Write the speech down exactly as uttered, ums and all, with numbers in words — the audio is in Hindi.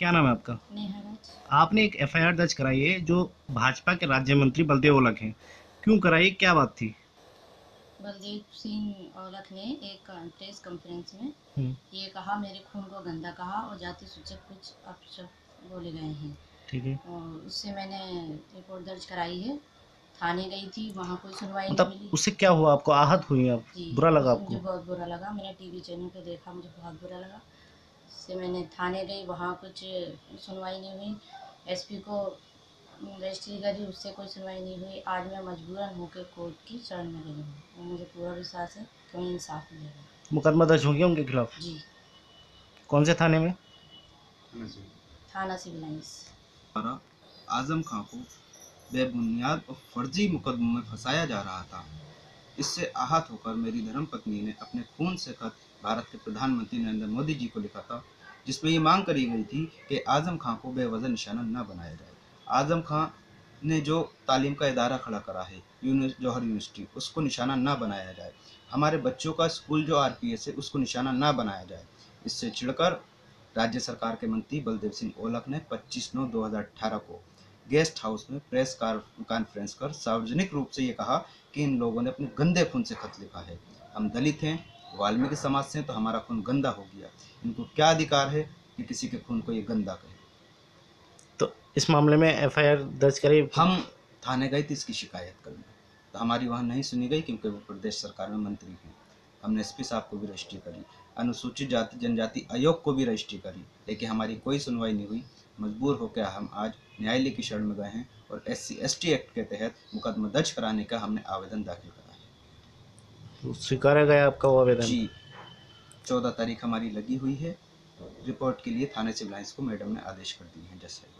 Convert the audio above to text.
क्या नाम है आपका? नेहा राज। आपने एक एफ आई आर दर्ज कराई है जो भाजपा के राज्य मंत्री बलदेव ओलख हैं, क्यों कराई, क्या बात थी? बलदेव सिंह ओलख ने एक प्रेस कॉन्फ्रेंस में ये कहा, मेरे खून को गंदा कहा और जाति सूचक कुछ अपशब्द बोले गए हैं। ठीक है, और उससे मैंने रिपोर्ट दर्ज कराई है, थाने गई थी, वहाँ कोई सुनवाई नहीं मिली। उससे क्या हुआ, आपको आहत हुई, आप बुरा लगा आपको? मुझे बहुत बुरा लगा, मैंने टीवी चैनल पे देखा, मुझे बहुत बुरा लगा। उससे मैंने थाने गई, वहाँ कुछ सुनवाई नहीं हुई, एस पी को रजिस्ट्री करी, उससे कोई सुनवाई नहीं हुई। आज मैं मजबूरन होकर कोर्ट की शरण में गई हूँ और मुझे पूरा विश्वास है कि मुझे इंसाफ मिलेगा। मुकदमा दर्ज हो गया उनके खिलाफ? जी। कौन से थाने में? थाना सिविल लाइंस। आजम खान को बेबुनियाद और फर्जी मुकदमों में फंसाया जा रहा था। इससे आहत होकर मेरी धर्मपत्नी ने अपने खून से खत भारत के प्रधानमंत्री नरेंद्र मोदी जी को लिखा था, जिसमें ये मांग करी गई थी कि आजम खान को बेवजह निशाना न बनाया जाए। आजम खान ने जो तालीम का इदारा खड़ा करा है, जौहर यूनिवर्सिटी, उसको निशाना न बनाया जाए। हमारे बच्चों का स्कूल जो आर पी एस है, उसको निशाना न बनाया जाए। इससे छिड़कर राज्य सरकार के मंत्री बलदेव सिंह ओलख ने पच्चीस नौ दो हज़ार अठारह को गेस्ट हाउस में प्रेस कॉन्फ्रेंस कर सार्वजनिक रूप से ये कहा कि इन लोगों ने अपने गंदे खून से खत लिखा है। हम दलित हैं, वाल्मीकि समाज से हैं, तो हमारा खून गंदा हो गया। इनको क्या अधिकार है कि किसी के खून को ये गंदा कहे? तो इस मामले में एफ आई आर दर्ज करें? हम थाने गए थे इसकी शिकायत करने, तो हमारी वहाँ नहीं सुनी गई क्योंकि वो प्रदेश सरकार में मंत्री हैं। हमने एस पी साहब को भी रजिस्ट्री करी, अनुसूचित जाति जनजाति आयोग को भी रजिस्ट्री करी, लेकिन हमारी कोई सुनवाई नहीं हुई। मजबूर होकर हम आज न्यायालय की शरण में गए हैं और S C S T act के तहत मुकदमा दर्ज कराने का हमने आवेदन दाखिल करा है। तो स्वीकारा गया आपका वो आवेदन? जी, चौदह तारीख हमारी लगी हुई है। रिपोर्ट के लिए थाने सिविल लाइंस को मैडम ने आदेश कर दिए हैं। जज साहब।